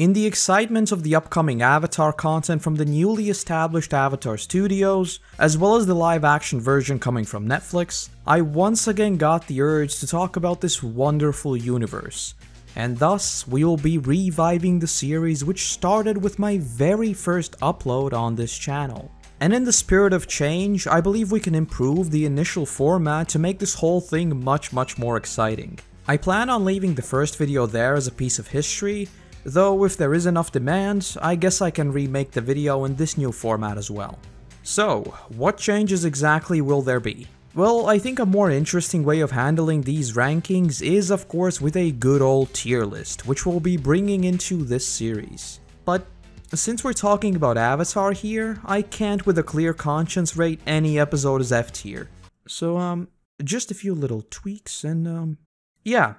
In the excitement of the upcoming Avatar content from the newly established Avatar Studios, as well as the live-action version coming from Netflix, I once again got the urge to talk about this wonderful universe, and thus we will be reviving the series which started with my very first upload on this channel. And in the spirit of change, I believe we can improve the initial format to make this whole thing much more exciting. I plan on leaving the first video there as a piece of history, though if there is enough demand, I guess I can remake the video in this new format as well. So, what changes exactly will there be? Well, I think a more interesting way of handling these rankings is of course with a good old tier list, which we'll be bringing into this series. But since we're talking about Avatar here, I can't with a clear conscience rate any episode as F tier. So just a few little tweaks and yeah,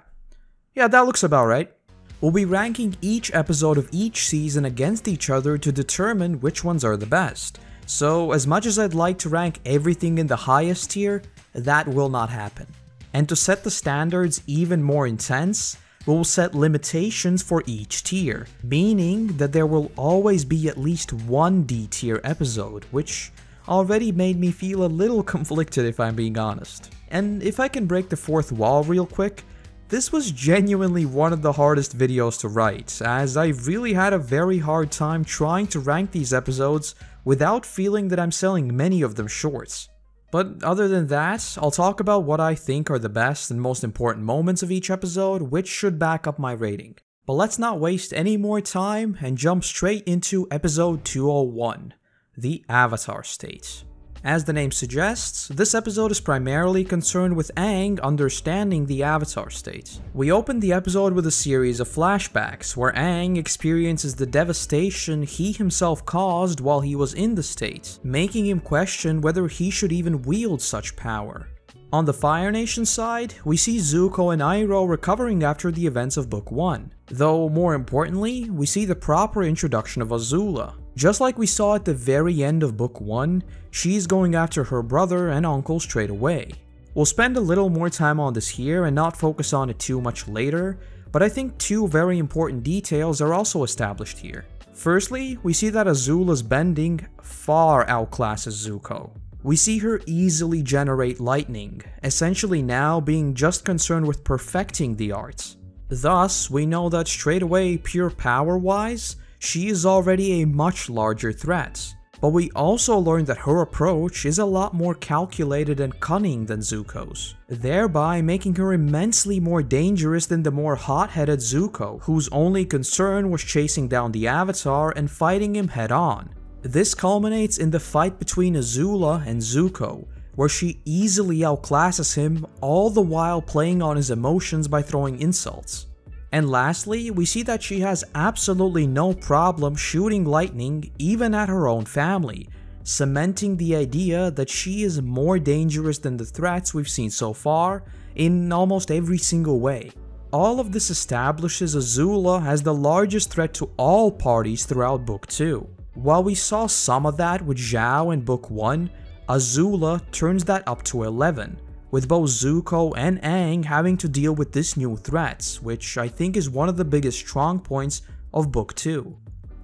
that looks about right. We'll be ranking each episode of each season against each other to determine which ones are the best. So as much as I'd like to rank everything in the highest tier, that will not happen. And to set the standards even more intense, we'll set limitations for each tier, meaning that there will always be at least one D tier episode, which already made me feel a little conflicted if I'm being honest. And if I can break the fourth wall real quick, this was genuinely one of the hardest videos to write, as I really had a very hard time trying to rank these episodes without feeling that I'm selling many of them short. But other than that, I'll talk about what I think are the best and most important moments of each episode, which should back up my rating. But let's not waste any more time and jump straight into episode 201, The Avatar State. As the name suggests, this episode is primarily concerned with Aang understanding the Avatar State. We open the episode with a series of flashbacks where Aang experiences the devastation he himself caused while he was in the state, making him question whether he should even wield such power. On the Fire Nation side, we see Zuko and Iroh recovering after the events of Book 1, though more importantly, we see the proper introduction of Azula. Just like we saw at the very end of Book 1, she's going after her brother and uncle straight away. We'll spend a little more time on this here and not focus on it too much later, but I think two very important details are also established here. Firstly, we see that Azula's bending far outclasses Zuko. We see her easily generate lightning, essentially now being just concerned with perfecting the art. Thus, we know that straight away, pure power-wise, she is already a much larger threat, but we also learn that her approach is a lot more calculated and cunning than Zuko's, thereby making her immensely more dangerous than the more hot-headed Zuko, whose only concern was chasing down the Avatar and fighting him head-on. This culminates in the fight between Azula and Zuko, where she easily outclasses him, all the while playing on his emotions by throwing insults. And lastly, we see that she has absolutely no problem shooting lightning even at her own family, cementing the idea that she is more dangerous than the threats we've seen so far in almost every single way. All of this establishes Azula as the largest threat to all parties throughout Book 2. While we saw some of that with Zhao in Book 1, Azula turns that up to 11. With both Zuko and Aang having to deal with this new threat, which I think is one of the biggest strong points of Book 2.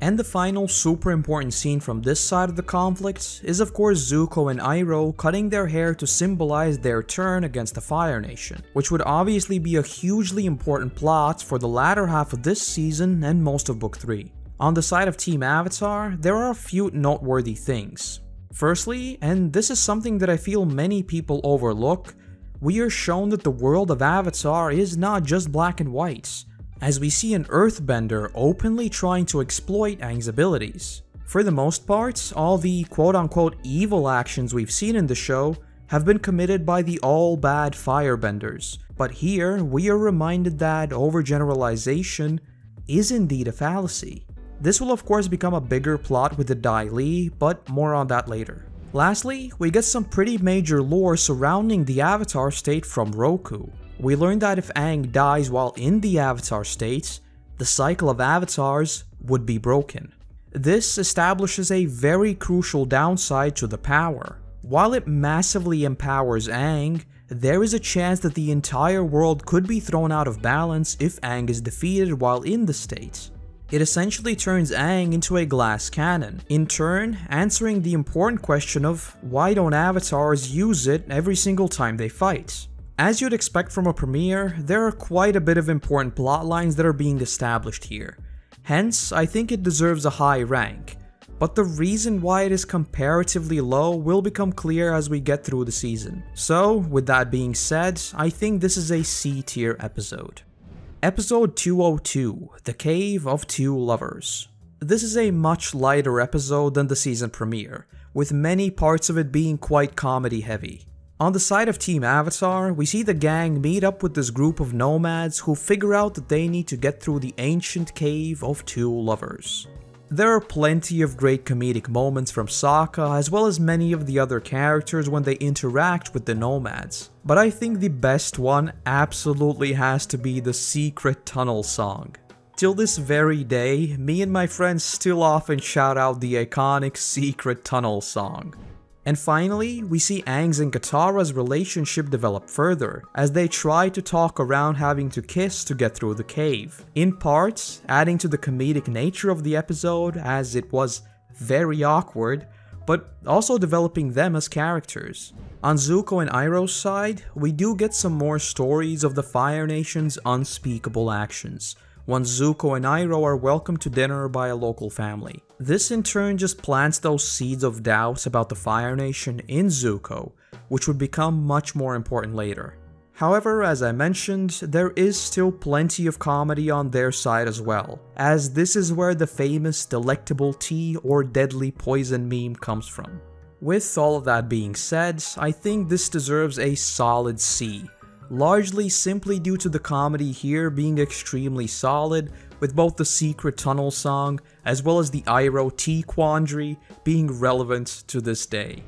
And the final super important scene from this side of the conflict is of course Zuko and Iroh cutting their hair to symbolize their turn against the Fire Nation, which would obviously be a hugely important plot for the latter half of this season and most of Book 3. On the side of Team Avatar, there are a few noteworthy things. Firstly, and this is something that I feel many people overlook, we are shown that the world of Avatar is not just black and white, as we see an earthbender openly trying to exploit Aang's abilities. For the most part, all the quote-unquote evil actions we've seen in the show have been committed by the all-bad firebenders, but here we are reminded that overgeneralization is indeed a fallacy. This will of course become a bigger plot with the Dai Li, but more on that later. Lastly, we get some pretty major lore surrounding the Avatar State from Roku. We learn that if Aang dies while in the Avatar State, the cycle of avatars would be broken. This establishes a very crucial downside to the power. While it massively empowers Aang, there is a chance that the entire world could be thrown out of balance if Aang is defeated while in the state. It essentially turns Aang into a glass cannon, in turn answering the important question of why don't avatars use it every single time they fight. As you'd expect from a premiere, there are quite a bit of important plotlines that are being established here. Hence, I think it deserves a high rank, but the reason why it is comparatively low will become clear as we get through the season. So, with that being said, I think this is a C tier episode. Episode 202, The Cave of Two Lovers. This is a much lighter episode than the season premiere, with many parts of it being quite comedy heavy. On the side of Team Avatar, we see the gang meet up with this group of nomads who figure out that they need to get through the ancient Cave of Two Lovers. There are plenty of great comedic moments from Sokka as well as many of the other characters when they interact with the nomads, but I think the best one absolutely has to be the Secret Tunnel song. Till this very day, me and my friends still often shout out the iconic Secret Tunnel song. And finally, we see Aang's and Katara's relationship develop further, as they try to talk around having to kiss to get through the cave, in part adding to the comedic nature of the episode as it was very awkward, but also developing them as characters. On Zuko and Iroh's side, we do get some more stories of the Fire Nation's unspeakable actions, once Zuko and Iroh are welcomed to dinner by a local family. This in turn just plants those seeds of doubts about the Fire Nation in Zuko, which would become much more important later. However, as I mentioned, there is still plenty of comedy on their side as well, as this is where the famous delectable tea or deadly poison meme comes from. With all of that being said, I think this deserves a solid C. Largely simply due to the comedy here being extremely solid, with both the Secret Tunnel song as well as the Iroh tea quandary being relevant to this day.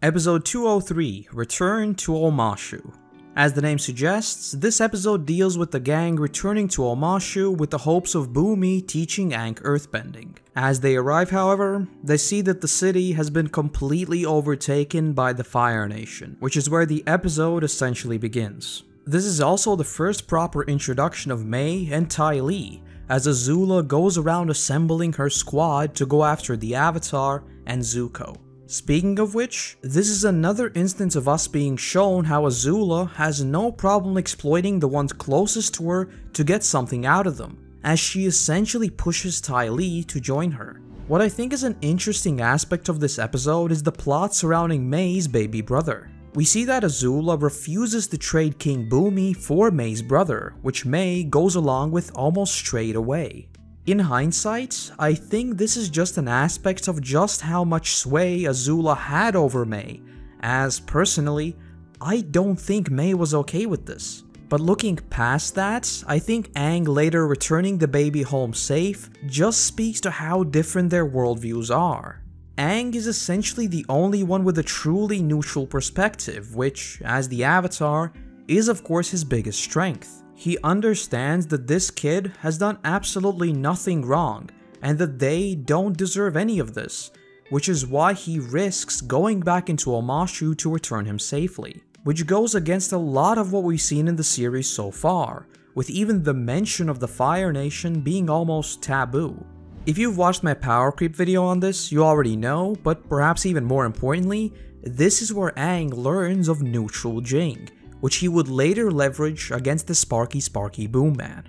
Episode 203, Return to Omashu. As the name suggests, this episode deals with the gang returning to Omashu with the hopes of Bumi teaching Aang earthbending. As they arrive, however, they see that the city has been completely overtaken by the Fire Nation, which is where the episode essentially begins. This is also the first proper introduction of Mai and Ty Lee, as Azula goes around assembling her squad to go after the Avatar and Zuko. Speaking of which, this is another instance of us being shown how Azula has no problem exploiting the ones closest to her to get something out of them, as she essentially pushes Ty Lee to join her. What I think is an interesting aspect of this episode is the plot surrounding Mai's baby brother. We see that Azula refuses to trade King Bumi for Mai's brother, which Mai goes along with almost straight away. In hindsight, I think this is just an aspect of just how much sway Azula had over Mai, as personally, I don't think Mai was okay with this. But looking past that, I think Aang later returning the baby home safe just speaks to how different their worldviews are. Aang is essentially the only one with a truly neutral perspective, which, as the Avatar, is of course his biggest strength. He understands that this kid has done absolutely nothing wrong and that they don't deserve any of this, which is why he risks going back into Omashu to return him safely, which goes against a lot of what we've seen in the series so far, with even the mention of the Fire Nation being almost taboo. If you've watched my power creep video on this, you already know, but perhaps even more importantly, this is where Aang learns of neutral Jing, which he would later leverage against the Sparky Boom Man.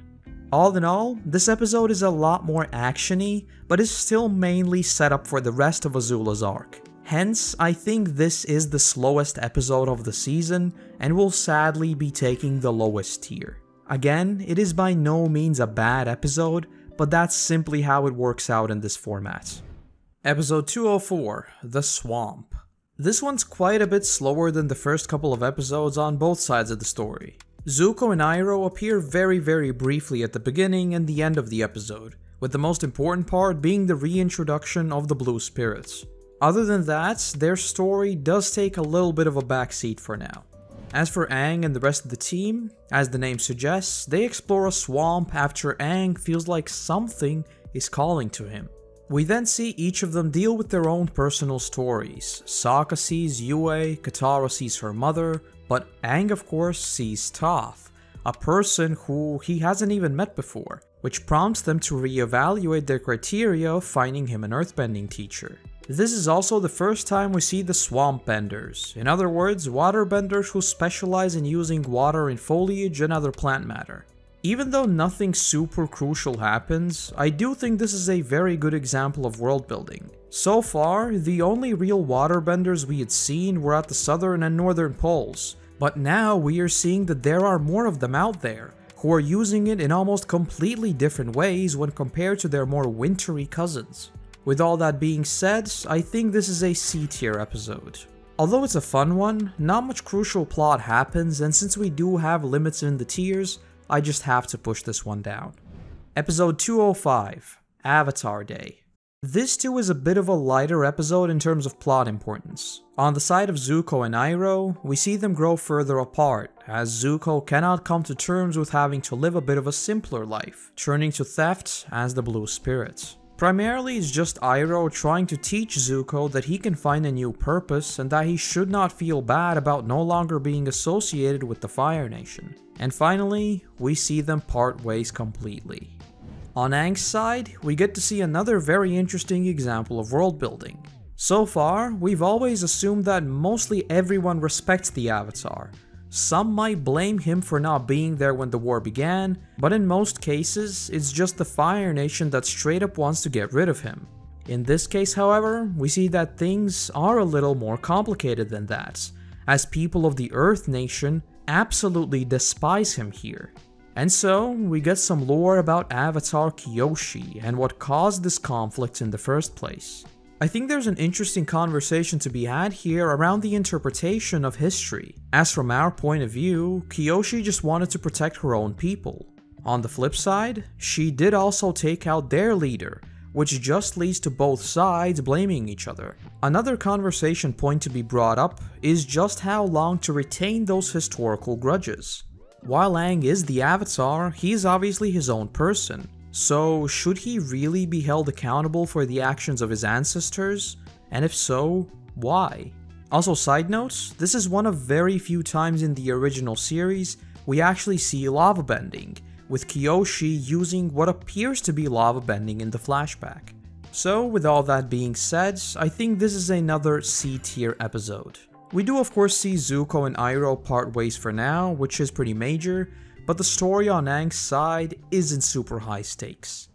All in all, this episode is a lot more action-y, but is still mainly set up for the rest of Azula's arc. Hence, I think this is the slowest episode of the season, and will sadly be taking the lowest tier. Again, it is by no means a bad episode, but that's simply how it works out in this format. Episode 204, The Swamp. This one's quite a bit slower than the first couple of episodes on both sides of the story. Zuko and Iroh appear very briefly at the beginning and the end of the episode, with the most important part being the reintroduction of the Blue Spirits. Other than that, their story does take a little bit of a backseat for now. As for Aang and the rest of the team, as the name suggests, they explore a swamp after Aang feels like something is calling to him. We then see each of them deal with their own personal stories. Sokka sees Yue, Katara sees her mother, but Aang of course sees Toph, a person who he hasn't even met before, which prompts them to reevaluate their criteria of finding him an earthbending teacher. This is also the first time we see the swamp benders, in other words, waterbenders who specialize in using water in foliage and other plant matter. Even though nothing super crucial happens, I do think this is a very good example of world building. So far, the only real waterbenders we had seen were at the southern and northern poles, but now we are seeing that there are more of them out there, who are using it in almost completely different ways when compared to their more wintry cousins. With all that being said, I think this is a C-tier episode. Although it's a fun one, not much crucial plot happens, and since we do have limits in the tiers, I just have to push this one down. Episode 205, Avatar Day. This too is a bit of a lighter episode in terms of plot importance. On the side of Zuko and Iroh, we see them grow further apart, as Zuko cannot come to terms with having to live a bit of a simpler life, turning to theft as the Blue Spirit. Primarily it's just Iroh trying to teach Zuko that he can find a new purpose and that he should not feel bad about no longer being associated with the Fire Nation. And finally, we see them part ways completely. On Aang's side, we get to see another very interesting example of world building. So far, we've always assumed that mostly everyone respects the Avatar. Some might blame him for not being there when the war began, but in most cases, it's just the Fire Nation that straight up wants to get rid of him. In this case, however, we see that things are a little more complicated than that, as people of the Earth Nation absolutely despise him here. And so, we get some lore about Avatar Kyoshi and what caused this conflict in the first place. I think there's an interesting conversation to be had here around the interpretation of history, as from our point of view, Kyoshi just wanted to protect her own people. On the flip side, she did also take out their leader, which just leads to both sides blaming each other. Another conversation point to be brought up is just how long to retain those historical grudges. While Aang is the Avatar, he is obviously his own person, so should he really be held accountable for the actions of his ancestors? And if so, why? Also, side note, this is one of very few times in the original series we actually see lava bending, with Kyoshi using what appears to be lava bending in the flashback. So, with all that being said, I think this is another C-tier episode. We do of course see Zuko and Iroh part ways for now, which is pretty major, but the story on Aang's side isn't super high stakes.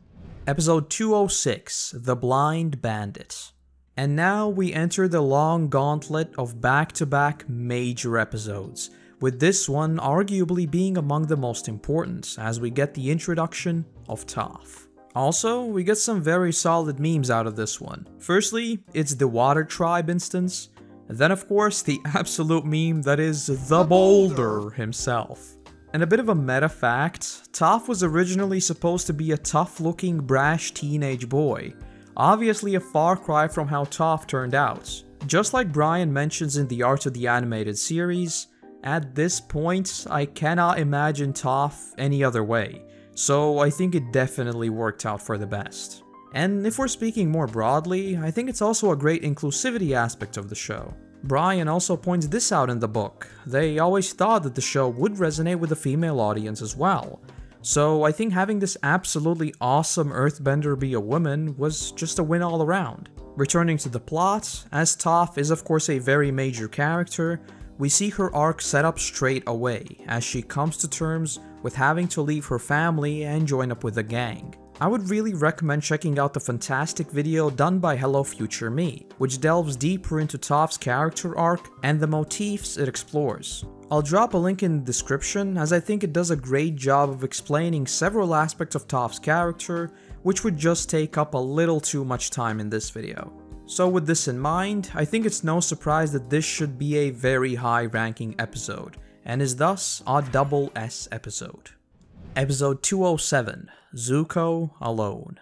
Episode 206, The Blind Bandit. And now we enter the long gauntlet of back-to-back major episodes, with this one arguably being among the most important, as we get the introduction of Toph. Also, we get some very solid memes out of this one. Firstly, it's the Water Tribe instance. Then of course the absolute meme that is the Boulder himself. And a bit of a meta fact, Toph was originally supposed to be a tough-looking, brash teenage boy. Obviously a far cry from how Toph turned out. Just like Brian mentions in the art of the animated series, at this point I cannot imagine Toph any other way, so I think it definitely worked out for the best. And if we're speaking more broadly, I think it's also a great inclusivity aspect of the show. Brian also points this out in the book. They always thought that the show would resonate with a female audience as well. So I think having this absolutely awesome earthbender be a woman was just a win all around. Returning to the plot, as Toph is of course a very major character, we see her arc set up straight away as she comes to terms with having to leave her family and join up with a gang. I would really recommend checking out the fantastic video done by Hello Future Me, which delves deeper into Toph's character arc and the motifs it explores. I'll drop a link in the description, as I think it does a great job of explaining several aspects of Toph's character, which would just take up a little too much time in this video. So with this in mind, I think it's no surprise that this should be a very high ranking episode, and is thus a double S episode. Episode 207, Zuko Alone.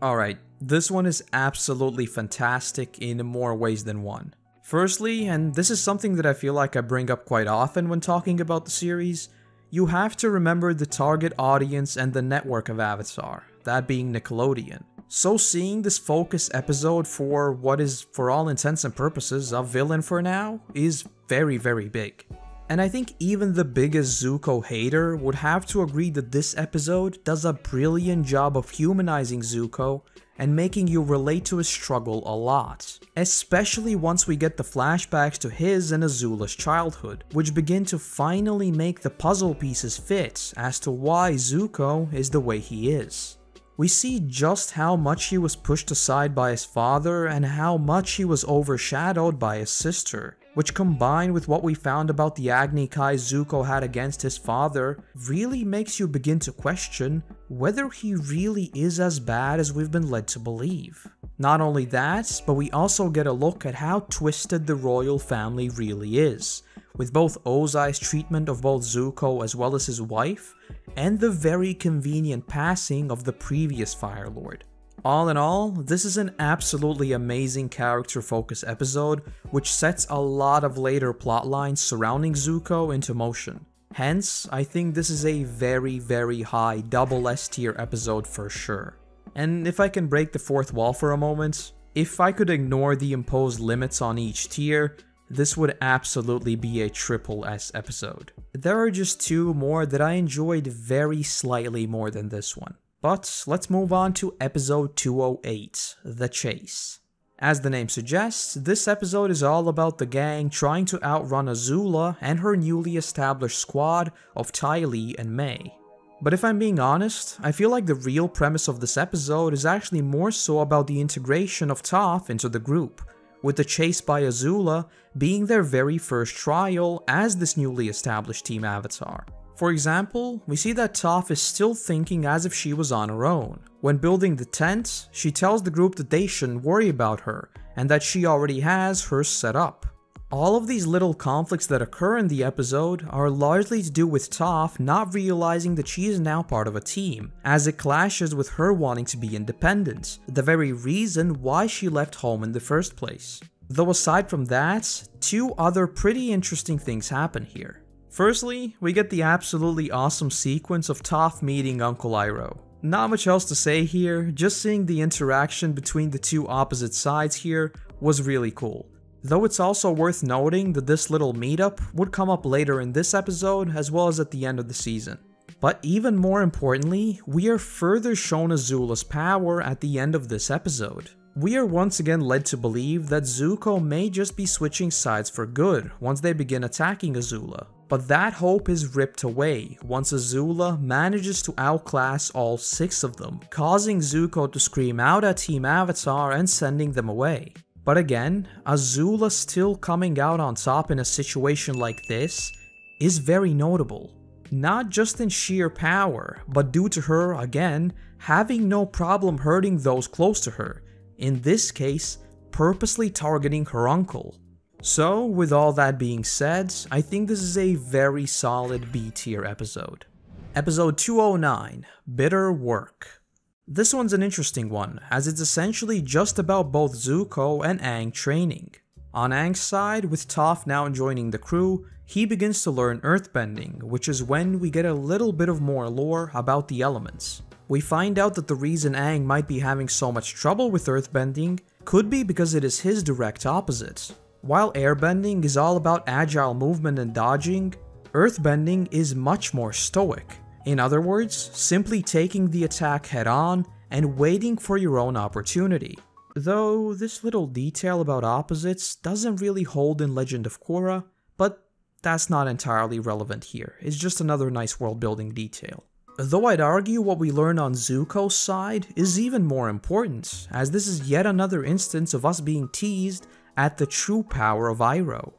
Alright, this one is absolutely fantastic in more ways than one. Firstly, and this is something that I feel like I bring up quite often when talking about the series, you have to remember the target audience and the network of Avatar, that being Nickelodeon. So seeing this focus episode for what is, for all intents and purposes, a villain for now, is very, very big. And I think even the biggest Zuko hater would have to agree that this episode does a brilliant job of humanizing Zuko and making you relate to his struggle a lot, especially once we get the flashbacks to his and Azula's childhood, which begin to finally make the puzzle pieces fit as to why Zuko is the way he is. We see just how much he was pushed aside by his father and how much he was overshadowed by his sister, which combined with what we found about the Agni Kai Zuko had against his father really makes you begin to question whether he really is as bad as we've been led to believe. Not only that, but we also get a look at how twisted the royal family really is, with both Ozai's treatment of both Zuko as well as his wife, and the very convenient passing of the previous Fire Lord. All in all, this is an absolutely amazing character-focused episode, which sets a lot of later plotlines surrounding Zuko into motion. Hence, I think this is a very, very high double S-tier episode for sure. And if I can break the fourth wall for a moment, if I could ignore the imposed limits on each tier, this would absolutely be a triple S episode. There are just two more that I enjoyed very slightly more than this one. But let's move on to episode 208, The Chase. As the name suggests, this episode is all about the gang trying to outrun Azula and her newly established squad of Ty Lee and Mai. But if I'm being honest, I feel like the real premise of this episode is actually more so about the integration of Toph into the group, with the chase by Azula being their very first trial as this newly established Team Avatar. For example, we see that Toph is still thinking as if she was on her own. When building the tent, she tells the group that they shouldn't worry about her, and that she already has hers set up. All of these little conflicts that occur in the episode are largely to do with Toph not realizing that she is now part of a team, as it clashes with her wanting to be independent, the very reason why she left home in the first place. Though aside from that, two other pretty interesting things happen here. Firstly, we get the absolutely awesome sequence of Toph meeting Uncle Iroh. Not much else to say here, just seeing the interaction between the two opposite sides here was really cool. Though it's also worth noting that this little meetup would come up later in this episode as well as at the end of the season. But even more importantly, we are further shown Azula's power at the end of this episode. We are once again led to believe that Zuko may just be switching sides for good once they begin attacking Azula. But that hope is ripped away once Azula manages to outclass all six of them, causing Zuko to scream out at Team Avatar and sending them away. But again, Azula still coming out on top in a situation like this is very notable. Not just in sheer power, but due to her, again, having no problem hurting those close to her, in this case, purposely targeting her uncle. So, with all that being said, I think this is a very solid B-tier episode. Episode 209, Bitter Work. This one's an interesting one, as it's essentially just about both Zuko and Aang training. On Aang's side, with Toph now joining the crew, he begins to learn earthbending, which is when we get a little bit of more lore about the elements. We find out that the reason Aang might be having so much trouble with earthbending could be because it is his direct opposite. While airbending is all about agile movement and dodging, earthbending is much more stoic. In other words, simply taking the attack head-on and waiting for your own opportunity. Though this little detail about opposites doesn't really hold in Legend of Korra, but that's not entirely relevant here, it's just another nice world-building detail. Though I'd argue what we learn on Zuko's side is even more important, as this is yet another instance of us being teased at the true power of Iroh.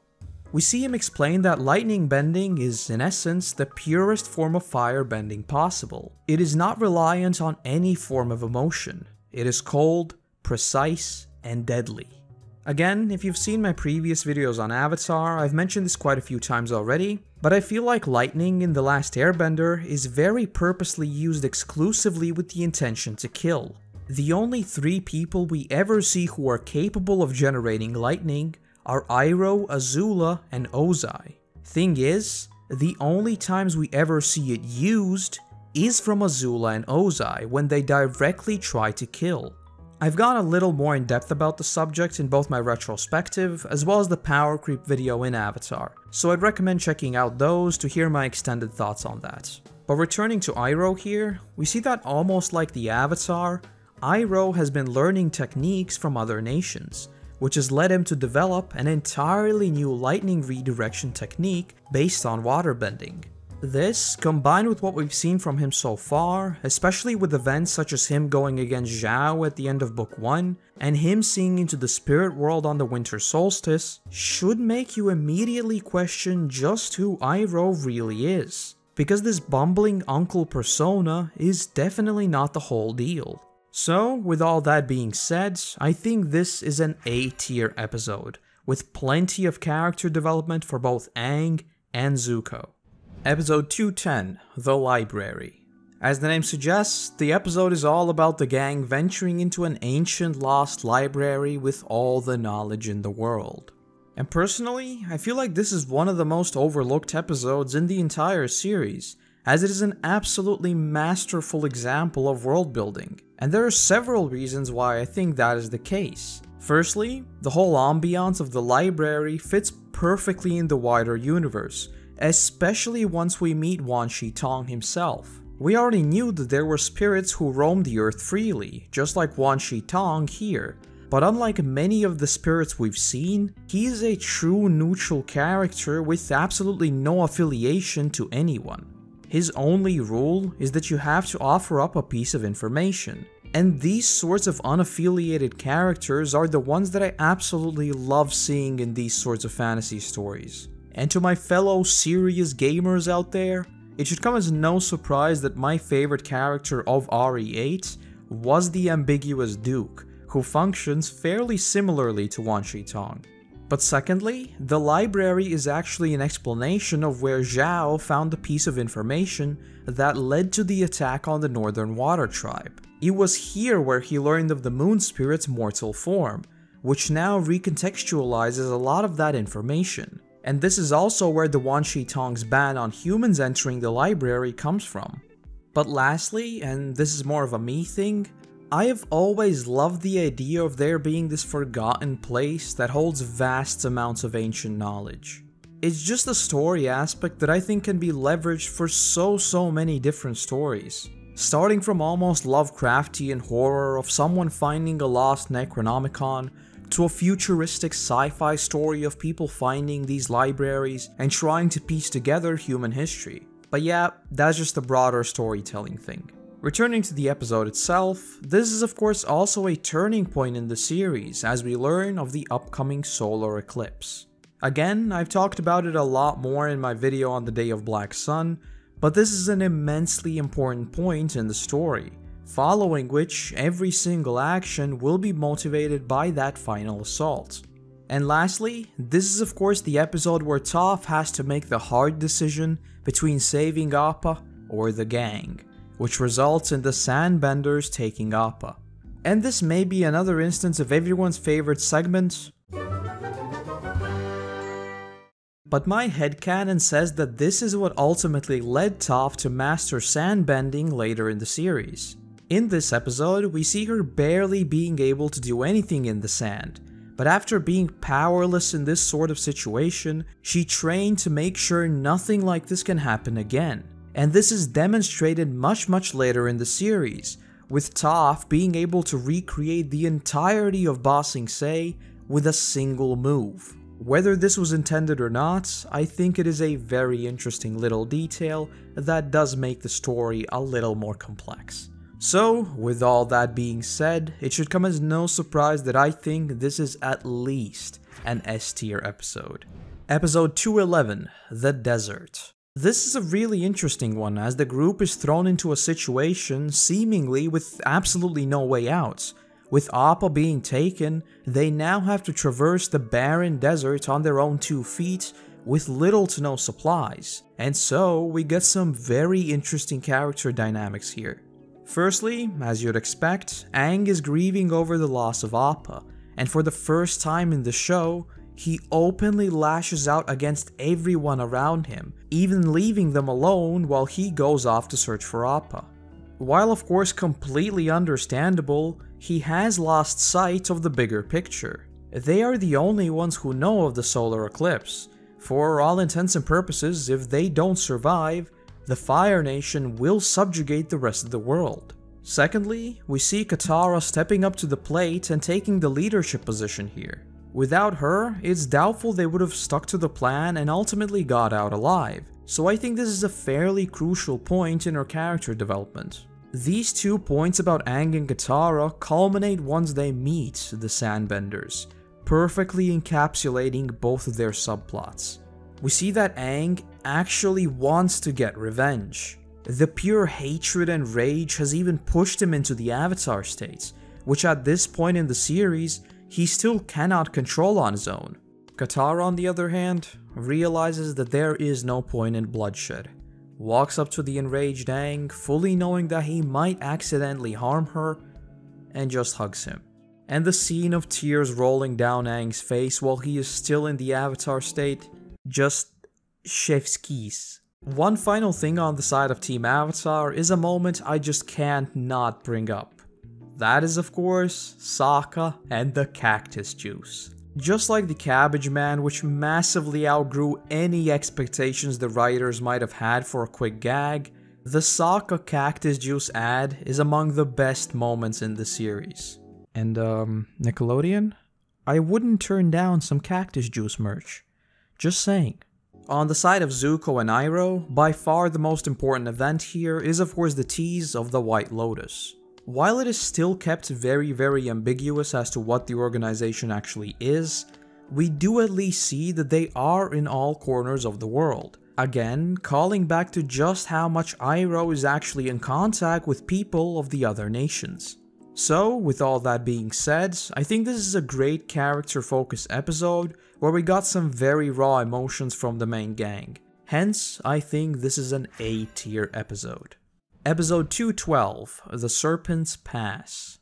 We see him explain that lightning bending is, in essence, the purest form of fire bending possible. It is not reliant on any form of emotion. It is cold, precise, and deadly. Again, if you've seen my previous videos on Avatar, I've mentioned this quite a few times already, but I feel like lightning in The Last Airbender is very purposely used exclusively with the intention to kill. The only three people we ever see who are capable of generating lightning are Iroh, Azula, and Ozai. Thing is, the only times we ever see it used is from Azula and Ozai when they directly try to kill. I've gone a little more in depth about the subject in both my retrospective as well as the power creep video in Avatar, so I'd recommend checking out those to hear my extended thoughts on that. But returning to Iroh here, we see that almost like the Avatar, Iroh has been learning techniques from other nations, which has led him to develop an entirely new lightning redirection technique based on waterbending. This, combined with what we've seen from him so far, especially with events such as him going against Zhao at the end of Book 1, and him seeing into the spirit world on the winter solstice, should make you immediately question just who Iroh really is, because this bumbling uncle persona is definitely not the whole deal. So, with all that being said, I think this is an A-tier episode, with plenty of character development for both Aang and Zuko. Episode 210, The Library. As the name suggests, the episode is all about the gang venturing into an ancient lost library with all the knowledge in the world. And personally, I feel like this is one of the most overlooked episodes in the entire series, as it is an absolutely masterful example of world building, and there are several reasons why I think that is the case. Firstly, the whole ambiance of the library fits perfectly in the wider universe, especially once we meet Wan Shi Tong himself. We already knew that there were spirits who roamed the earth freely, just like Wan Shi Tong here, but unlike many of the spirits we've seen, he is a true neutral character with absolutely no affiliation to anyone. His only rule is that you have to offer up a piece of information, and these sorts of unaffiliated characters are the ones that I absolutely love seeing in these sorts of fantasy stories. And to my fellow serious gamers out there, it should come as no surprise that my favorite character of RE8 was the ambiguous Duke, who functions fairly similarly to Wan Shi Tong. But secondly, the library is actually an explanation of where Zhao found the piece of information that led to the attack on the Northern Water Tribe. It was here where he learned of the Moon Spirit's mortal form, which now recontextualizes a lot of that information. And this is also where the Wan Shi Tong's ban on humans entering the library comes from. But lastly, and this is more of a me thing, I have always loved the idea of there being this forgotten place that holds vast amounts of ancient knowledge. It's just the story aspect that I think can be leveraged for so many different stories. Starting from almost Lovecraftian horror of someone finding a lost Necronomicon, to a futuristic sci-fi story of people finding these libraries and trying to piece together human history. But yeah, that's just the broader storytelling thing. Returning to the episode itself, this is of course also a turning point in the series as we learn of the upcoming solar eclipse. Again, I've talked about it a lot more in my video on the Day of Black Sun, but this is an immensely important point in the story, following which every single action will be motivated by that final assault. And lastly, this is of course the episode where Toph has to make the hard decision between saving Appa or the gang, which results in the Sandbenders taking Appa. And this may be another instance of everyone's favorite segment, but my headcanon says that this is what ultimately led Toph to master sandbending later in the series. In this episode, we see her barely being able to do anything in the sand, but after being powerless in this sort of situation, she trained to make sure nothing like this can happen again. And this is demonstrated much later in the series, with Toph being able to recreate the entirety of Ba Sing Se with a single move. Whether this was intended or not, I think it is a very interesting little detail that does make the story a little more complex. So, with all that being said, it should come as no surprise that I think this is at least an S-tier episode. Episode 211, The Desert. This is a really interesting one as the group is thrown into a situation seemingly with absolutely no way out. With Appa being taken, they now have to traverse the barren desert on their own 2 feet with little to no supplies, and so we get some very interesting character dynamics here. Firstly, as you'd expect, Aang is grieving over the loss of Appa, and for the first time in the show, he openly lashes out against everyone around him, even leaving them alone while he goes off to search for Appa. While of course completely understandable, he has lost sight of the bigger picture. They are the only ones who know of the solar eclipse. For all intents and purposes, if they don't survive, the Fire Nation will subjugate the rest of the world. Secondly, we see Katara stepping up to the plate and taking the leadership position here. Without her, it's doubtful they would have stuck to the plan and ultimately got out alive, so I think this is a fairly crucial point in her character development. These 2 points about Aang and Katara culminate once they meet the Sandbenders, perfectly encapsulating both of their subplots. We see that Aang actually wants to get revenge. The pure hatred and rage has even pushed him into the Avatar State, which at this point in the series, he still cannot control on his own. Katara, on the other hand, realizes that there is no point in bloodshed, walks up to the enraged Aang, fully knowing that he might accidentally harm her, and just hugs him. And the scene of tears rolling down Aang's face while he is still in the Avatar State, just chef's kiss. One final thing on the side of Team Avatar is a moment I just can't not bring up. That is, of course, Sokka and the cactus juice. Just like the Cabbage Man, which massively outgrew any expectations the writers might have had for a quick gag, the Sokka cactus juice ad is among the best moments in the series. And Nickelodeon? I wouldn't turn down some cactus juice merch. Just saying. On the side of Zuko and Iroh, by far the most important event here is of course the tease of the White Lotus. While it is still kept very ambiguous as to what the organization actually is, we do at least see that they are in all corners of the world. Again, calling back to just how much Iroh is actually in contact with people of the other nations. So, with all that being said, I think this is a great character-focused episode where we got some very raw emotions from the main gang. Hence, I think this is an A-tier episode. Episode 212, The Serpent's Pass.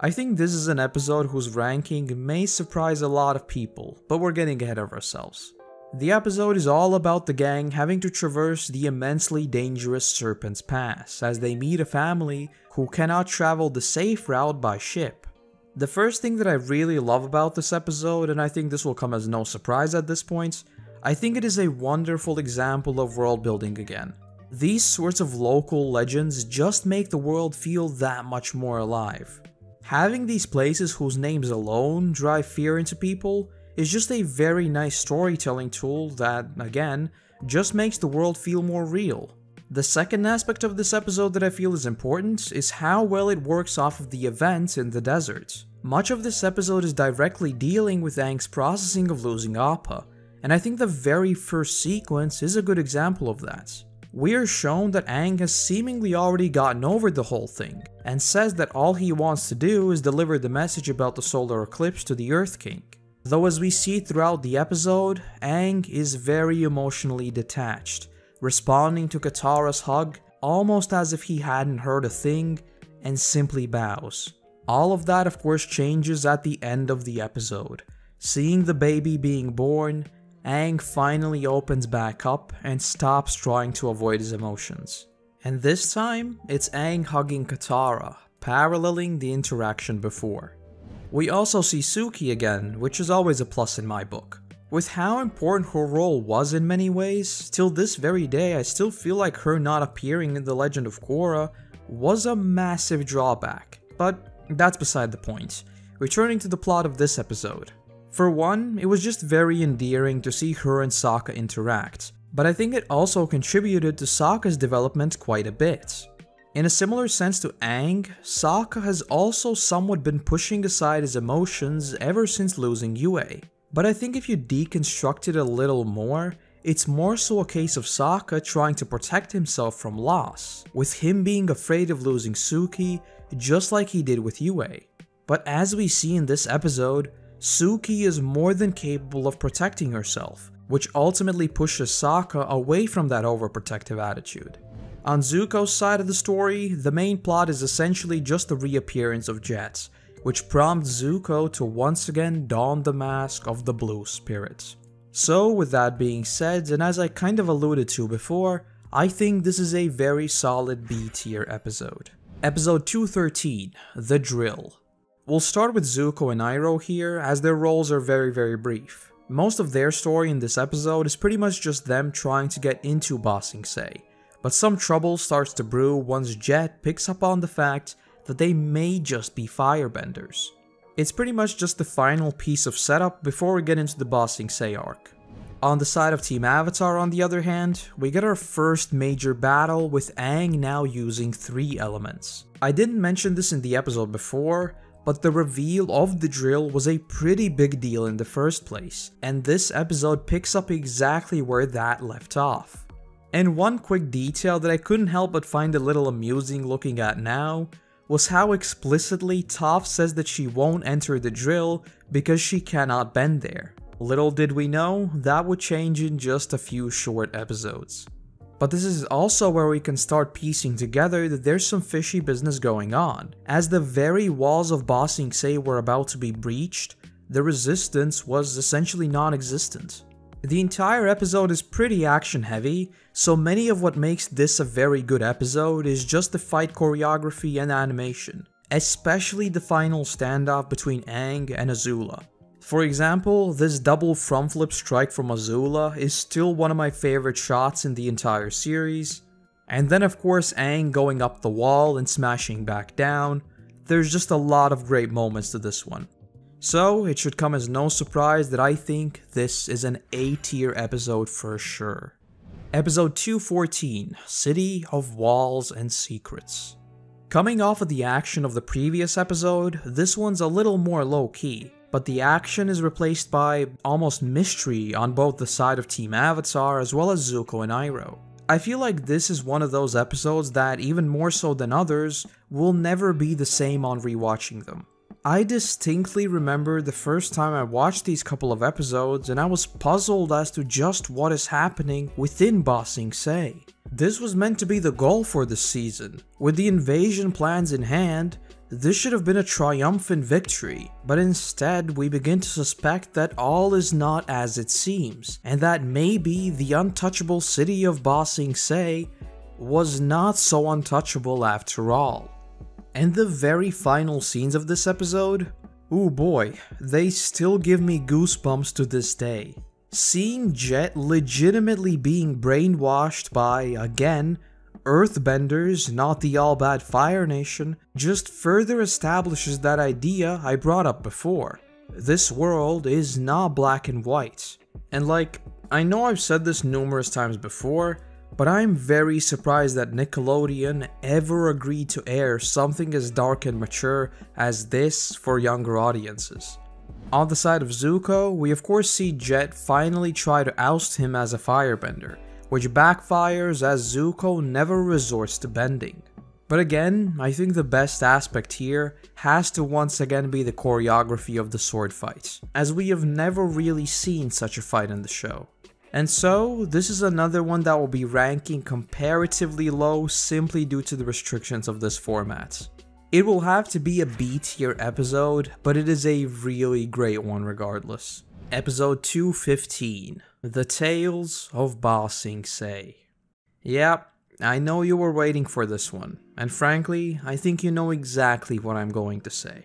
I think this is an episode whose ranking may surprise a lot of people, but we're getting ahead of ourselves. The episode is all about the gang having to traverse the immensely dangerous Serpent's Pass as they meet a family who cannot travel the safe route by ship. The first thing that I really love about this episode, and I think this will come as no surprise at this point, I think it is a wonderful example of world building again. These sorts of local legends just make the world feel that much more alive. Having these places whose names alone drive fear into people is just a very nice storytelling tool that, again, just makes the world feel more real. The second aspect of this episode that I feel is important is how well it works off of the event in the desert. Much of this episode is directly dealing with Aang's processing of losing Appa, and I think the very first sequence is a good example of that. We are shown that Aang has seemingly already gotten over the whole thing, and says that all he wants to do is deliver the message about the solar eclipse to the Earth King. Though as we see throughout the episode, Aang is very emotionally detached, responding to Katara's hug almost as if he hadn't heard a thing, and simply bows. All of that of course changes at the end of the episode. Seeing the baby being born, Aang finally opens back up and stops trying to avoid his emotions. And this time, it's Aang hugging Katara, paralleling the interaction before. We also see Suki again, which is always a plus in my book. With how important her role was in many ways, till this very day I still feel like her not appearing in The Legend of Korra was a massive drawback, but that's beside the point. Returning to the plot of this episode. For one, it was just very endearing to see her and Sokka interact, but I think it also contributed to Sokka's development quite a bit. In a similar sense to Aang, Sokka has also somewhat been pushing aside his emotions ever since losing Yue. But I think if you deconstruct it a little more, it's more so a case of Sokka trying to protect himself from loss, with him being afraid of losing Suki, just like he did with Yue. But as we see in this episode, Suki is more than capable of protecting herself, which ultimately pushes Sokka away from that overprotective attitude. On Zuko's side of the story, the main plot is essentially just the reappearance of Jet, which prompts Zuko to once again don the mask of the Blue Spirit. So with that being said, and as I kind of alluded to before, I think this is a very solid B-tier episode. Episode 213, The Drill. We'll start with Zuko and Iroh here, as their roles are very, very brief. Most of their story in this episode is pretty much just them trying to get into Ba Sing Se, but some trouble starts to brew once Jet picks up on the fact that they may just be firebenders. It's pretty much just the final piece of setup before we get into the Ba Sing Se arc. On the side of Team Avatar, on the other hand, we get our first major battle with Aang now using three elements. I didn't mention this in the episode before, but the reveal of the drill was a pretty big deal in the first place, and this episode picks up exactly where that left off. And one quick detail that I couldn't help but find a little amusing looking at now was how explicitly Toph says that she won't enter the drill because she cannot bend there. Little did we know, that would change in just a few short episodes. But this is also where we can start piecing together that there's some fishy business going on. As the very walls of Ba Sing Se were about to be breached, the resistance was essentially non-existent. The entire episode is pretty action heavy, so many of what makes this a very good episode is just the fight choreography and animation, especially the final standoff between Aang and Azula. For example, this double front flip strike from Azula is still one of my favorite shots in the entire series. And then of course Aang going up the wall and smashing back down. There's just a lot of great moments to this one. So it should come as no surprise that I think this is an A-tier episode for sure. Episode 214, City of Walls and Secrets. Coming off of the action of the previous episode, this one's a little more low-key. But the action is replaced by almost mystery on both the side of Team Avatar as well as Zuko and Iroh. I feel like this is one of those episodes that, even more so than others, will never be the same on rewatching them. I distinctly remember the first time I watched these couple of episodes and I was puzzled as to just what is happening within Ba Sing Se. This was meant to be the goal for this season. With the invasion plans in hand, this should have been a triumphant victory, but instead we begin to suspect that all is not as it seems, and that maybe the untouchable city of Ba Sing Se was not so untouchable after all. And the very final scenes of this episode? Ooh boy, they still give me goosebumps to this day. Seeing Jet legitimately being brainwashed by, again, Earthbenders, not the all-bad Fire Nation, just further establishes that idea I brought up before. This world is not black and white. And like, I know I've said this numerous times before, but I'm very surprised that Nickelodeon ever agreed to air something as dark and mature as this for younger audiences. On the side of Zuko, we of course see Jet finally try to oust him as a firebender, which backfires as Zuko never resorts to bending. But again, I think the best aspect here has to once again be the choreography of the sword fight, as we have never really seen such a fight in the show. And so, this is another one that will be ranking comparatively low simply due to the restrictions of this format. It will have to be a B-tier episode, but it is a really great one regardless. Episode 215, The Tales of Ba Sing Se. Yep, I know you were waiting for this one, and frankly, I think you know exactly what I'm going to say.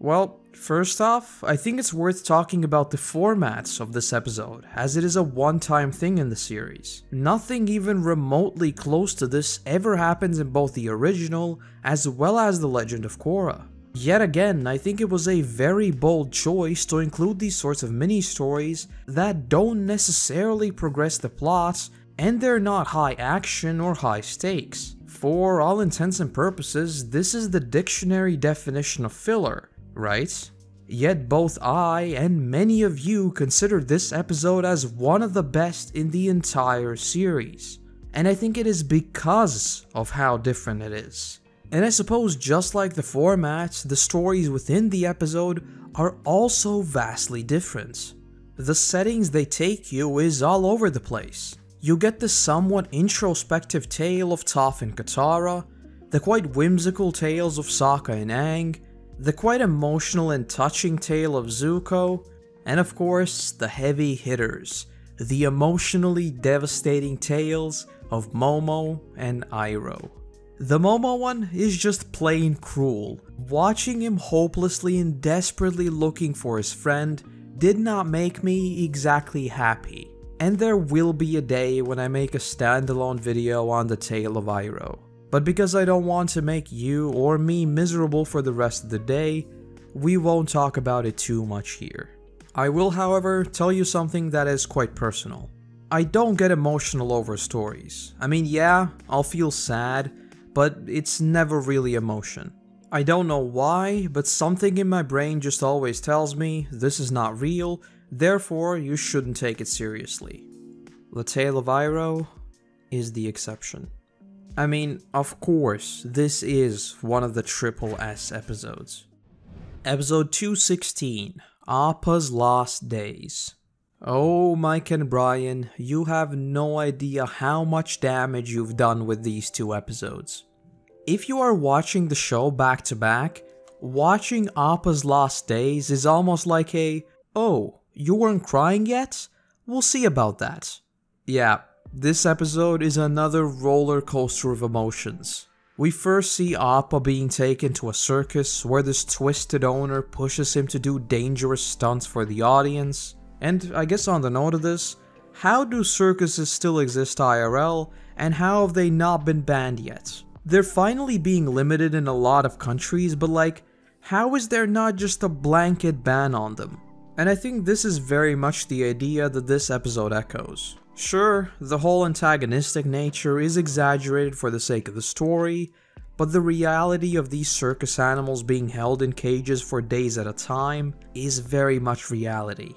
Well, first off, I think it's worth talking about the formats of this episode, as it is a one-time thing in the series. Nothing even remotely close to this ever happens in both the original as well as The Legend of Korra. Yet again, I think it was a very bold choice to include these sorts of mini-stories that don't necessarily progress the plots, and they're not high action or high stakes. For all intents and purposes, this is the dictionary definition of filler, right? Yet both I and many of you consider this episode as one of the best in the entire series. And I think it is because of how different it is. And I suppose just like the format, the stories within the episode are also vastly different. The settings they take you is all over the place. You get the somewhat introspective tale of Toph and Katara, the quite whimsical tales of Sokka and Aang, the quite emotional and touching tale of Zuko, and of course the heavy hitters, the emotionally devastating tales of Momo and Iroh. The Momo one is just plain cruel. Watching him hopelessly and desperately looking for his friend did not make me exactly happy. And there will be a day when I make a standalone video on the tale of Iroh. But because I don't want to make you or me miserable for the rest of the day, we won't talk about it too much here. I will, however, tell you something that is quite personal. I don't get emotional over stories. I mean, yeah, I'll feel sad, but it's never really emotion. I don't know why, but something in my brain just always tells me this is not real, therefore you shouldn't take it seriously. The tale of Iroh is the exception. I mean, of course, this is one of the Triple S episodes. Episode 216, Appa's Last Days. Oh, Mike and Brian, you have no idea how much damage you've done with these two episodes. If you are watching the show back to back, watching Appa's Last Days is almost like a, oh, you weren't crying yet? We'll see about that. Yeah, this episode is another roller coaster of emotions. We first see Appa being taken to a circus where this twisted owner pushes him to do dangerous stunts for the audience. And I guess on the note of this, how do circuses still exist IRL, and how have they not been banned yet? They're finally being limited in a lot of countries, but like, how is there not just a blanket ban on them? And I think this is very much the idea that this episode echoes. Sure, the whole antagonistic nature is exaggerated for the sake of the story, but the reality of these circus animals being held in cages for days at a time is very much reality.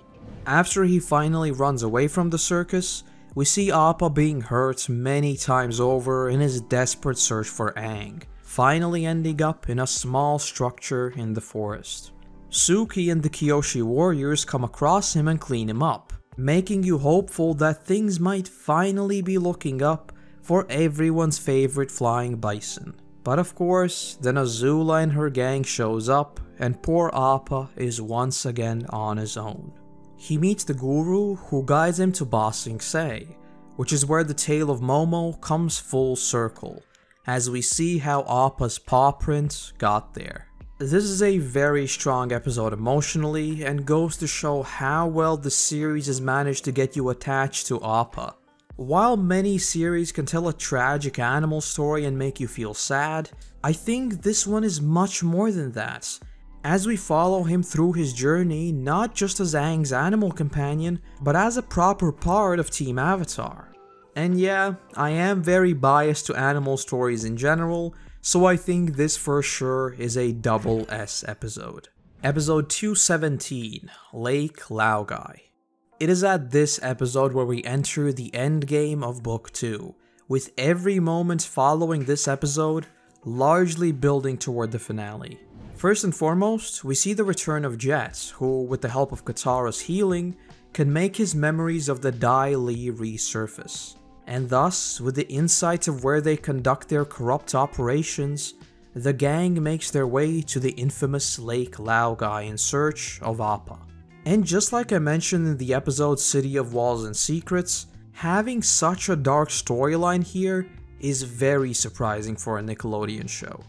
After he finally runs away from the circus, we see Appa being hurt many times over in his desperate search for Aang, finally ending up in a small structure in the forest. Suki and the Kyoshi warriors come across him and clean him up, making you hopeful that things might finally be looking up for everyone's favorite flying bison. But of course, then Azula and her gang shows up, and poor Appa is once again on his own. He meets the Guru, who guides him to Ba Sing Se, which is where the tale of Momo comes full circle, as we see how Appa's paw prints got there. This is a very strong episode emotionally, and goes to show how well the series has managed to get you attached to Appa. While many series can tell a tragic animal story and make you feel sad, I think this one is much more than that, as we follow him through his journey, not just as Aang's animal companion, but as a proper part of Team Avatar. And yeah, I am very biased to animal stories in general, so I think this for sure is a double S episode. Episode 217, Lake Laogai. It is at this episode where we enter the endgame of Book 2, with every moment following this episode largely building toward the finale. First and foremost, we see the return of Jet, who, with the help of Katara's healing, can make his memories of the Dai Li resurface. And thus, with the insights of where they conduct their corrupt operations, the gang makes their way to the infamous Lake Laogai in search of Appa. And just like I mentioned in the episode City of Walls and Secrets, having such a dark storyline here is very surprising for a Nickelodeon show.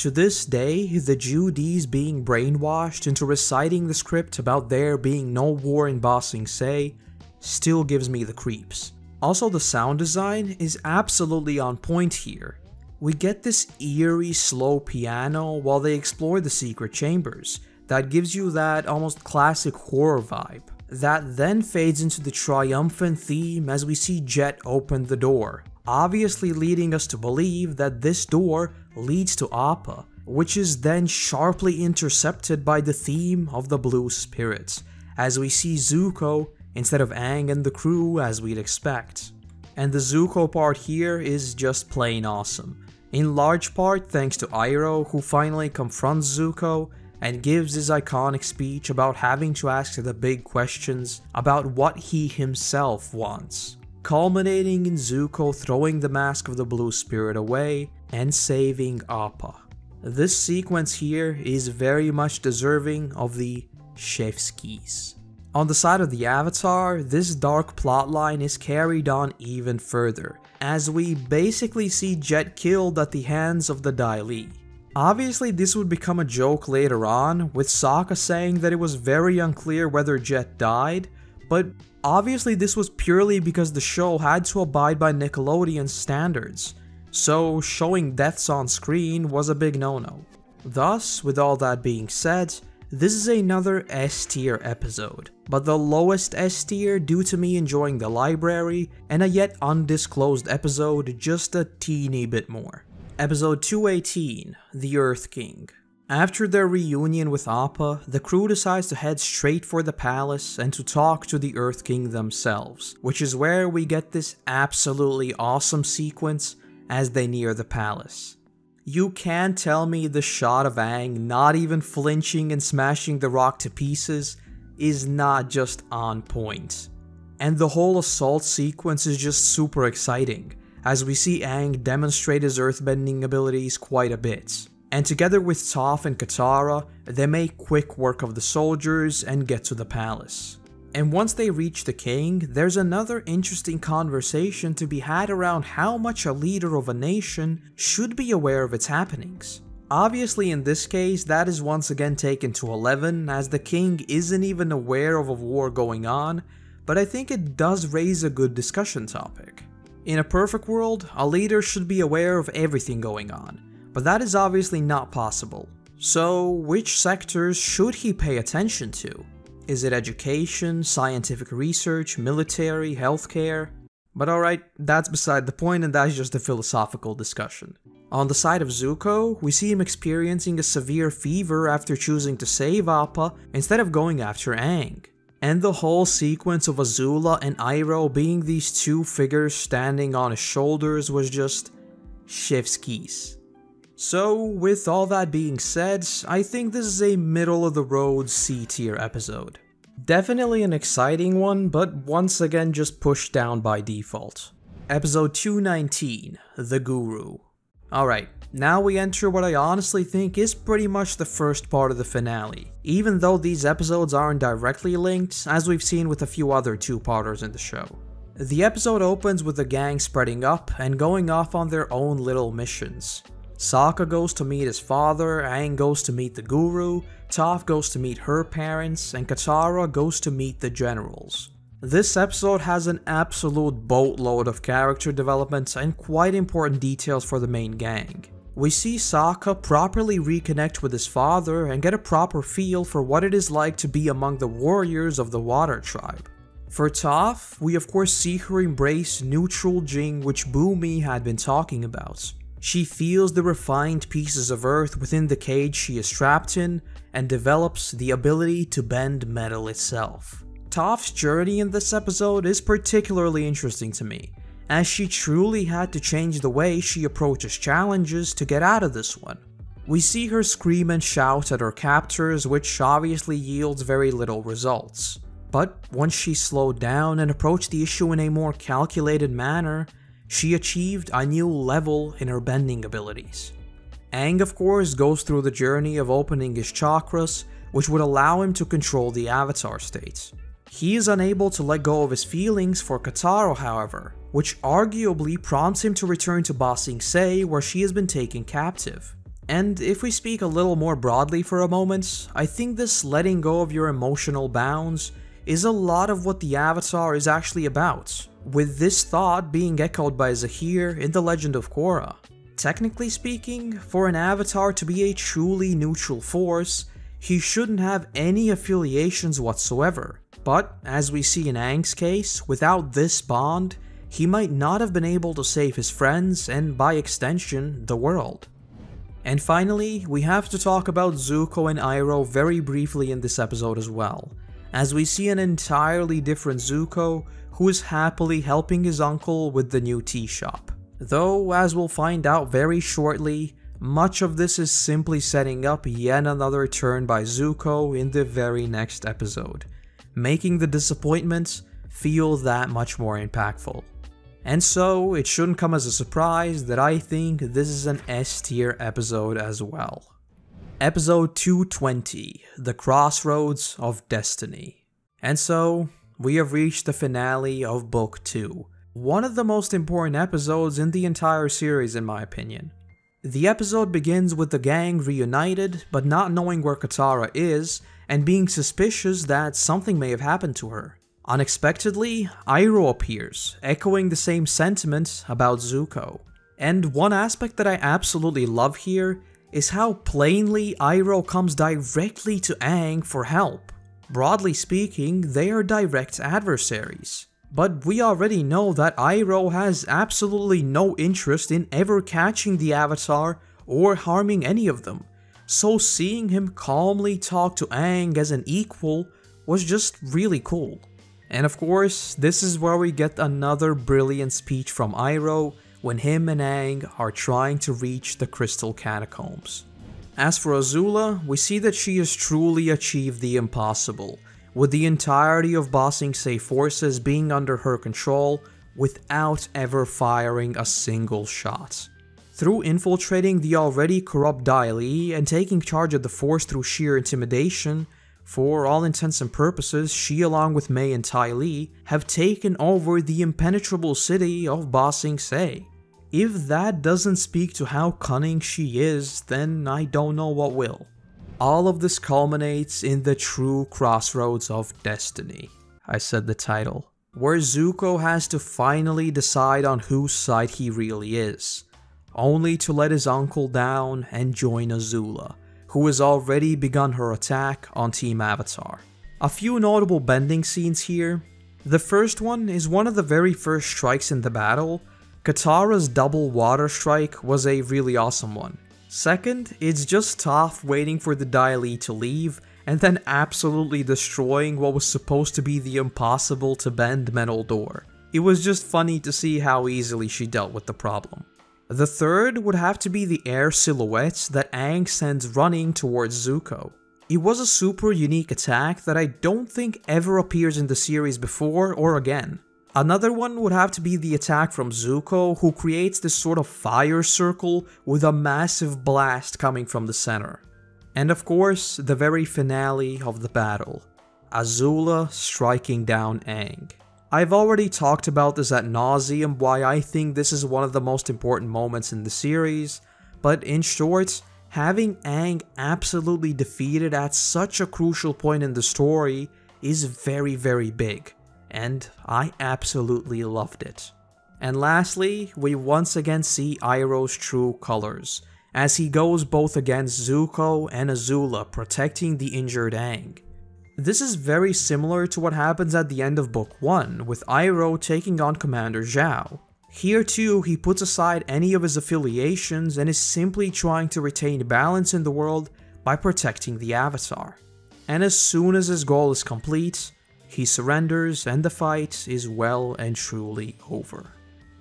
To this day, the Judees being brainwashed into reciting the script about there being no war in Ba Sing Se still gives me the creeps. Also, the sound design is absolutely on point here. We get this eerie, slow piano while they explore the secret chambers that gives you that almost classic horror vibe. That then fades into the triumphant theme as we see Jet open the door, obviously leading us to believe that this door leads to Appa, which is then sharply intercepted by the theme of the Blue Spirit, as we see Zuko instead of Aang and the crew as we'd expect. And the Zuko part here is just plain awesome, in large part thanks to Iroh, who finally confronts Zuko and gives his iconic speech about having to ask the big questions about what he himself wants, culminating in Zuko throwing the mask of the Blue Spirit away and saving Appa. This sequence here is very much deserving of the chef's kiss. On the side of the Avatar, this dark plotline is carried on even further, as we basically see Jet killed at the hands of the Dai Li. Obviously this would become a joke later on, with Sokka saying that it was very unclear whether Jet died, but obviously this was purely because the show had to abide by Nickelodeon's standards, so showing deaths on screen was a big no-no. Thus, with all that being said, this is another S-tier episode, but the lowest S-tier due to me enjoying The Library and a yet undisclosed episode just a teeny bit more. Episode 218, The Earth King. After their reunion with Appa, the crew decides to head straight for the palace and to talk to the Earth King themselves, which is where we get this absolutely awesome sequence as they near the palace. You can't tell me the shot of Aang not even flinching and smashing the rock to pieces is not just on point. And the whole assault sequence is just super exciting, as we see Aang demonstrate his earthbending abilities quite a bit. And together with Toph and Katara, they make quick work of the soldiers and get to the palace. And once they reach the king, there's another interesting conversation to be had around how much a leader of a nation should be aware of its happenings. Obviously in this case, that is once again taken to 11, as the king isn't even aware of a war going on, but I think it does raise a good discussion topic. In a perfect world, a leader should be aware of everything going on, but that is obviously not possible. So which sectors should he pay attention to? Is it education, scientific research, military, healthcare? But alright, that's beside the point and that's just a philosophical discussion. On the side of Zuko, we see him experiencing a severe fever after choosing to save Appa instead of going after Aang. And the whole sequence of Azula and Iroh being these two figures standing on his shoulders was just chef's kiss. So, with all that being said, I think this is a middle-of-the-road C-tier episode. Definitely an exciting one, but once again just pushed down by default. Episode 219, The Guru. Alright, now we enter what I honestly think is pretty much the first part of the finale, even though these episodes aren't directly linked, as we've seen with a few other two-parters in the show. The episode opens with the gang spreading up and going off on their own little missions. Sokka goes to meet his father, Aang goes to meet the Guru, Toph goes to meet her parents, and Katara goes to meet the generals. This episode has an absolute boatload of character developments and quite important details for the main gang. We see Sokka properly reconnect with his father and get a proper feel for what it is like to be among the warriors of the Water Tribe. For Toph, we of course see her embrace neutral Jing, which Bumi had been talking about. She feels the refined pieces of earth within the cage she is trapped in and develops the ability to bend metal itself. Toph's journey in this episode is particularly interesting to me, as she truly had to change the way she approaches challenges to get out of this one. We see her scream and shout at her captors, which obviously yields very little results. But once she slowed down and approached the issue in a more calculated manner, she achieved a new level in her bending abilities. Aang, of course, goes through the journey of opening his chakras, which would allow him to control the Avatar State. He is unable to let go of his feelings for Katara, however, which arguably prompts him to return to Ba Sing Se, where she has been taken captive. And if we speak a little more broadly for a moment, I think this letting go of your emotional bounds is a lot of what the Avatar is actually about, with this thought being echoed by Zaheer in The Legend of Korra. Technically speaking, for an Avatar to be a truly neutral force, he shouldn't have any affiliations whatsoever, but as we see in Aang's case, without this bond, he might not have been able to save his friends and, by extension, the world. And finally, we have to talk about Zuko and Iroh very briefly in this episode as well, as we see an entirely different Zuko who is happily helping his uncle with the new tea shop. Though, as we'll find out very shortly, much of this is simply setting up yet another turn by Zuko in the very next episode, making the disappointments feel that much more impactful. And so, it shouldn't come as a surprise that I think this is an S-tier episode as well. Episode 220, The Crossroads of Destiny. And so, we have reached the finale of Book 2. One of the most important episodes in the entire series, in my opinion. The episode begins with the gang reunited, but not knowing where Katara is, and being suspicious that something may have happened to her. Unexpectedly, Iroh appears, echoing the same sentiment about Zuko. And one aspect that I absolutely love here is how plainly Iroh comes directly to Aang for help. Broadly speaking, they are direct adversaries. But we already know that Iroh has absolutely no interest in ever catching the Avatar or harming any of them. So seeing him calmly talk to Aang as an equal was just really cool. And of course, this is where we get another brilliant speech from Iroh when him and Aang are trying to reach the Crystal Catacombs. As for Azula, we see that she has truly achieved the impossible, with the entirety of Ba Sing Se forces being under her control without ever firing a single shot. Through infiltrating the already corrupt Dai Li and taking charge of the force through sheer intimidation, for all intents and purposes, she along with Mai and Ty Lee have taken over the impenetrable city of Ba Sing Se. If that doesn't speak to how cunning she is, then I don't know what will. All of this culminates in the true crossroads of destiny. I said the title. Where Zuko has to finally decide on whose side he really is, only to let his uncle down and join Azula, who has already begun her attack on Team Avatar. A few notable bending scenes here. The first one is one of the very first strikes in the battle. Katara's double water strike was a really awesome one. Second, it's just Toph waiting for the Dai Li to leave, and then absolutely destroying what was supposed to be the impossible to bend metal door. It was just funny to see how easily she dealt with the problem. The third would have to be the air silhouettes that Aang sends running towards Zuko. It was a super unique attack that I don't think ever appears in the series before or again. Another one would have to be the attack from Zuko, who creates this sort of fire circle with a massive blast coming from the center. And of course, the very finale of the battle, Azula striking down Aang. I've already talked about this ad nauseum, why I think this is one of the most important moments in the series, but in short, having Aang absolutely defeated at such a crucial point in the story is very, very big, and I absolutely loved it. And lastly, we once again see Iroh's true colors, as he goes both against Zuko and Azula, protecting the injured Aang. This is very similar to what happens at the end of Book 1, with Iroh taking on Commander Zhao. Here too, he puts aside any of his affiliations and is simply trying to retain balance in the world by protecting the Avatar. And as soon as his goal is complete, he surrenders and the fight is well and truly over.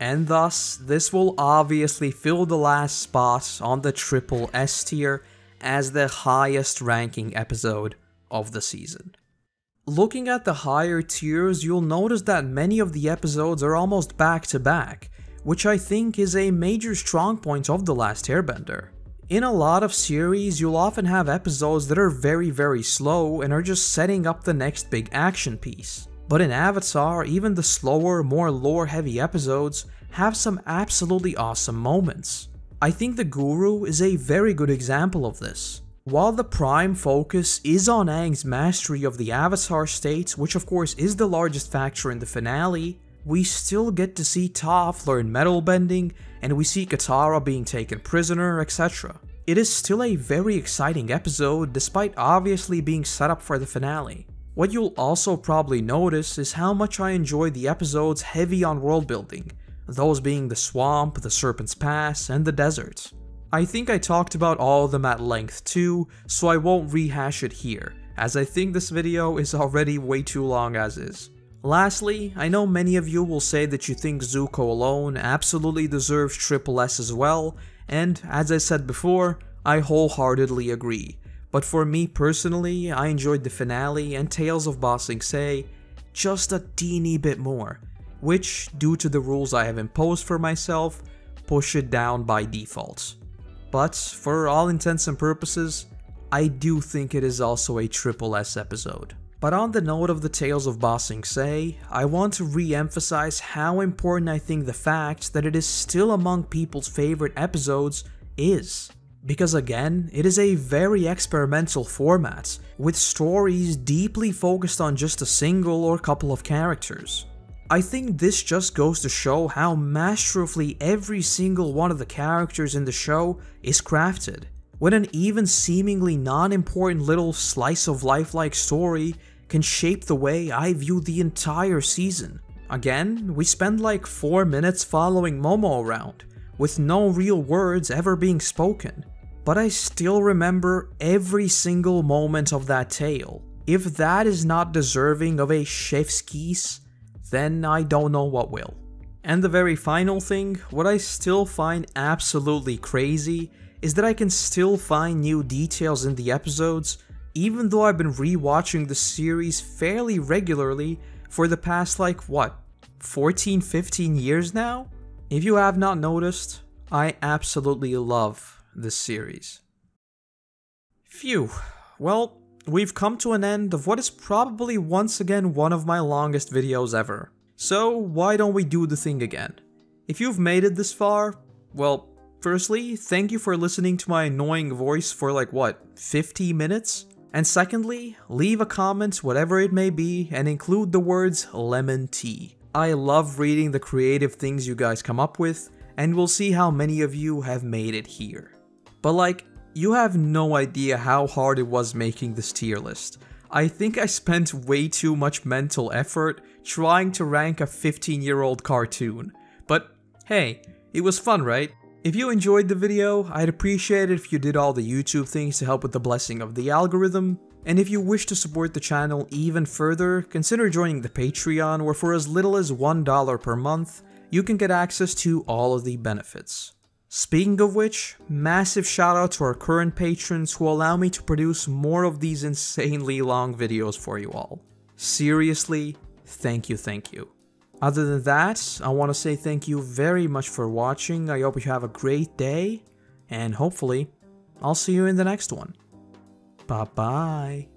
And thus, this will obviously fill the last spot on the triple S tier as the highest ranking episode of the season. Looking at the higher tiers, you'll notice that many of the episodes are almost back to back, which I think is a major strong point of The Last Airbender. In a lot of series, you'll often have episodes that are very, very slow and are just setting up the next big action piece. But in Avatar, even the slower, more lore-heavy episodes have some absolutely awesome moments. I think The Guru is a very good example of this. While the prime focus is on Aang's mastery of the Avatar State, which of course is the largest factor in the finale, we still get to see Toph learn metal bending, and we see Katara being taken prisoner, etc. It is still a very exciting episode, despite obviously being set up for the finale. What you'll also probably notice is how much I enjoy the episodes heavy on world building, those being the Swamp, the Serpent's Pass, and the Desert. I think I talked about all of them at length too, so I won't rehash it here, as I think this video is already way too long as is. Lastly, I know many of you will say that you think Zuko alone absolutely deserves triple S as well, and as I said before, I wholeheartedly agree. But for me personally, I enjoyed the finale and Tales of Ba Sing Se just a teeny bit more, which, due to the rules I have imposed for myself, push it down by default. But, for all intents and purposes, I do think it is also a triple S episode. But on the note of the tales of Ba Sing Se, I want to re-emphasize how important I think the fact that it is still among people's favorite episodes is. Because again, it is a very experimental format, with stories deeply focused on just a single or couple of characters. I think this just goes to show how masterfully every single one of the characters in the show is crafted, when an even seemingly non-important little slice-of-life-like story can shape the way I view the entire season. Again, we spend like 4 minutes following Momo around, with no real words ever being spoken, but I still remember every single moment of that tale. If that is not deserving of a chef's kiss, then I don't know what will. And the very final thing, what I still find absolutely crazy is that I can still find new details in the episodes, even though I've been re-watching the series fairly regularly for the past like, what, 14-15 years now? If you have not noticed, I absolutely love this series. Phew, well, we've come to an end of what is probably once again one of my longest videos ever. So why don't we do the thing again? If you've made it this far, well, firstly, thank you for listening to my annoying voice for like, what, 50 minutes? And secondly, leave a comment, whatever it may be, and include the words lemon tea. I love reading the creative things you guys come up with, and we'll see how many of you have made it here. But like, you have no idea how hard it was making this tier list. I think I spent way too much mental effort trying to rank a 15-year-old cartoon. But hey, it was fun, right? If you enjoyed the video, I'd appreciate it if you did all the YouTube things to help with the blessing of the algorithm. And if you wish to support the channel even further, consider joining the Patreon, where for as little as $1 per month, you can get access to all of the benefits. Speaking of which, massive shout out to our current patrons who allow me to produce more of these insanely long videos for you all. Seriously, thank you, thank you. Other than that, I want to say thank you very much for watching, I hope you have a great day, and hopefully, I'll see you in the next one. Bye-bye.